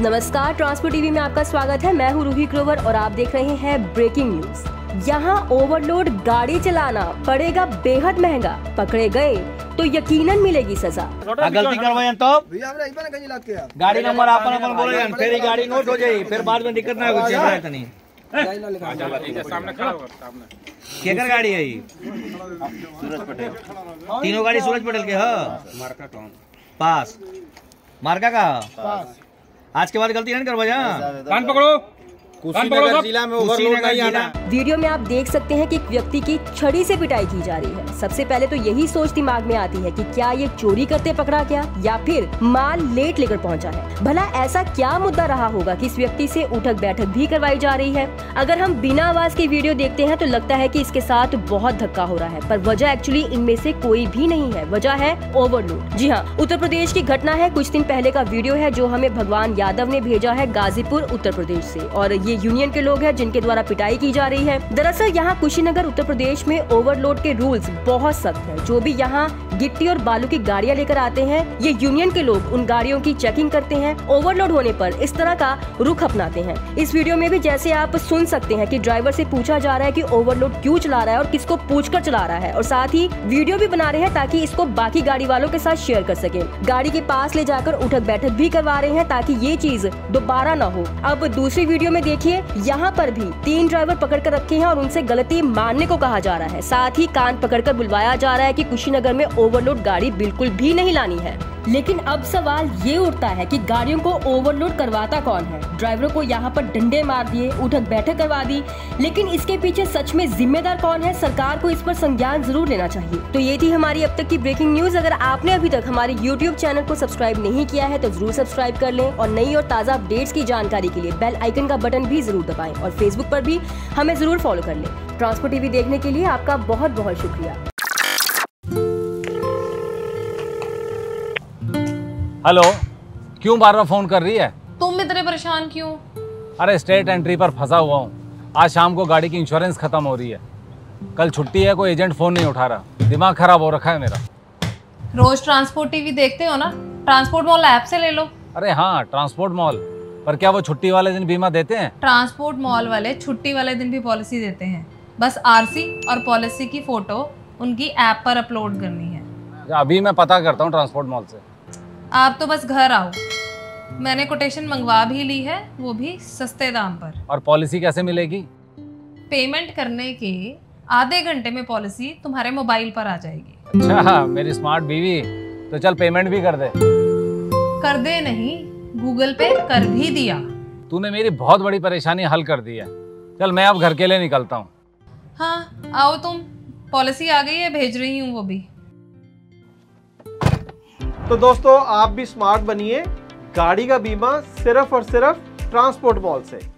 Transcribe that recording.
नमस्कार, transport TV में आपका स्वागत है। मैं हूं रूही ग्रोवर और आप देख रहे हैं ब्रेकिंग न्यूज। यहां ओवरलोड गाड़ी चलाना पड़ेगा बेहद महंगा, पकड़े गए तो यकीनन मिलेगी सजा। गलती करवाएं तो गाड़ी नंबर अपन बोले, फिर गाड़ी नोट हो जाए, फिर बाद में दिक्कत ना होगी। गाड़ी है सूरज पटेल, तीनों गाड़ी सूरज पटेल के है पास, मार्का का आज के बाद गलती नहीं करवाया। कान पकड़ो। कुशीनगर जिला में ओवरलोड नहीं आना। वीडियो में आप देख सकते हैं कि एक व्यक्ति की छड़ी से पिटाई की जा रही है। सबसे पहले तो यही सोच दिमाग में आती है कि क्या ये चोरी करते पकड़ा गया या फिर माल लेट लेकर पहुंचा है। भला ऐसा क्या मुद्दा रहा होगा कि इस व्यक्ति से उठक बैठक भी करवाई जा रही है। अगर हम बिना आवाज के वीडियो देखते हैं तो लगता है कि इसके साथ बहुत धक्का हो रहा है, पर वजह एक्चुअली इनमें से कोई भी नहीं है। वजह है ओवरलोड। जी हाँ, उत्तर प्रदेश की घटना है, कुछ दिन पहले का वीडियो है जो हमें भगवान यादव ने भेजा है गाजीपुर उत्तर प्रदेश से, और ये यूनियन के लोग हैं जिनके द्वारा पिटाई की जा रही है। दरअसल यहाँ कुशीनगर उत्तर प्रदेश में ओवरलोड के रूल्स बहुत सख्त हैं। जो भी यहाँ गिट्टी और बालू की गाड़ियाँ लेकर आते हैं, ये यूनियन के लोग उन गाड़ियों की चेकिंग करते हैं। ओवरलोड होने पर इस तरह का रुख अपनाते हैं। इस वीडियो में भी जैसे आप सुन सकते हैं कि ड्राइवर से पूछा जा रहा है कि ओवरलोड क्यों चला रहा है और किसको पूछकर चला रहा है, और साथ ही वीडियो भी बना रहे हैं ताकि इसको बाकी गाड़ी वालों के साथ शेयर कर सके। गाड़ी के पास ले जाकर उठक बैठक भी करवा रहे हैं ताकि ये चीज दोबारा न हो। अब दूसरी वीडियो में देखिए, यहाँ पर भी तीन ड्राइवर पकड़ कर रखे हैं और उनसे गलती मानने को कहा जा रहा है। साथ ही कान पकड़ कर बुलवाया जा रहा है कि कुशीनगर में ओवरलोड गाड़ी बिल्कुल भी नहीं लानी है। लेकिन अब सवाल ये उठता है कि गाड़ियों को ओवरलोड करवाता कौन है। ड्राइवरों को यहाँ पर डंडे मार दिए, उठक बैठक करवा दी, लेकिन इसके पीछे सच में जिम्मेदार कौन है? सरकार को इस पर संज्ञान जरूर लेना चाहिए। तो ये थी हमारी अब तक की ब्रेकिंग न्यूज। अगर आपने अभी तक हमारे YouTube चैनल को सब्सक्राइब नहीं किया है तो जरूर सब्सक्राइब कर लें, और नई और ताज़ा अपडेट्स की जानकारी के लिए बेल आइकन का बटन भी जरूर दबाएं, और Facebook पर भी हमें जरूर फॉलो कर लें। ट्रांसपोर्ट टीवी देखने के लिए आपका बहुत बहुत शुक्रिया। हेलो, क्यों बार बार फोन कर रही है? तुम इतने परेशान क्यों? अरे स्टेट एंट्री पर फंसा हुआ हूँ। आज शाम को गाड़ी की इंश्योरेंस खत्म हो रही है, कल छुट्टी है, कोई एजेंट फोन नहीं उठा रहा। दिमाग खराब हो रखा है मेरा। रोज ट्रांसपोर्ट टीवी देखते हो ना, ट्रांसपोर्ट मॉल ऐप से ले लो। अरे हाँ, ट्रांसपोर्ट मॉल पर क्या वो छुट्टी वाले दिन बीमा देते हैं? ट्रांसपोर्ट मॉल वाले छुट्टी वाले दिन भी पॉलिसी देते हैं, बस आरसी और पॉलिसी की फोटो उनकी ऐप पर अपलोड करनी है। अभी मैं पता करता हूँ ट्रांसपोर्ट मॉल से। आप तो बस घर आओ, मैंने कोटेशन मंगवा भी ली है, वो भी सस्ते दाम पर। और पॉलिसी कैसे मिलेगी? पेमेंट करने के आधे घंटे में पॉलिसी तुम्हारे मोबाइल पर आ जाएगी। अच्छा, मेरी स्मार्ट बीवी, तो चल पेमेंट भी कर दे। कर दे नहीं, गूगल पे कर भी दिया। तूने मेरी बहुत बड़ी परेशानी हल कर दी है। चल मैं अब घर के लिए निकलता हूँ। हाँ आओ तुम, पॉलिसी आ गई है, भेज रही हूँ वो भी। तो दोस्तों, आप भी स्मार्ट बनिए। गाड़ी का बीमा सिर्फ और सिर्फ ट्रांसपोर्ट मॉल से।